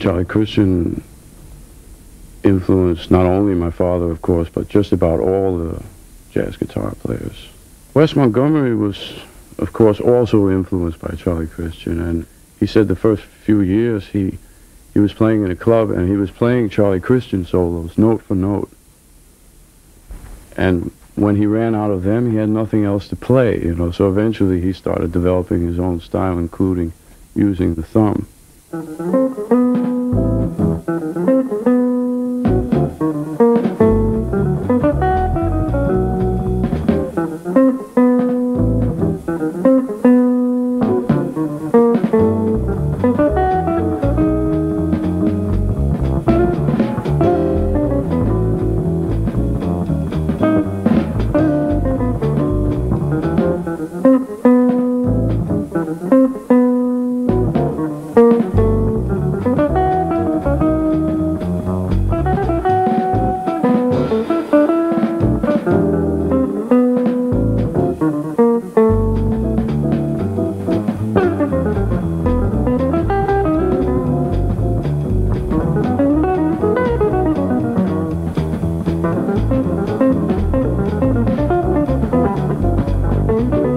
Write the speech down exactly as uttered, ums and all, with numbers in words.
Charlie Christian influenced not only my father, of course, but just about all the jazz guitar players. Wes Montgomery was, of course, also influenced by Charlie Christian, and he said the first few years he he was playing in a club and he was playing Charlie Christian solos, note for note. And when he ran out of them, he had nothing else to play, you know, so eventually he started developing his own style, including using the thumb. Thank you.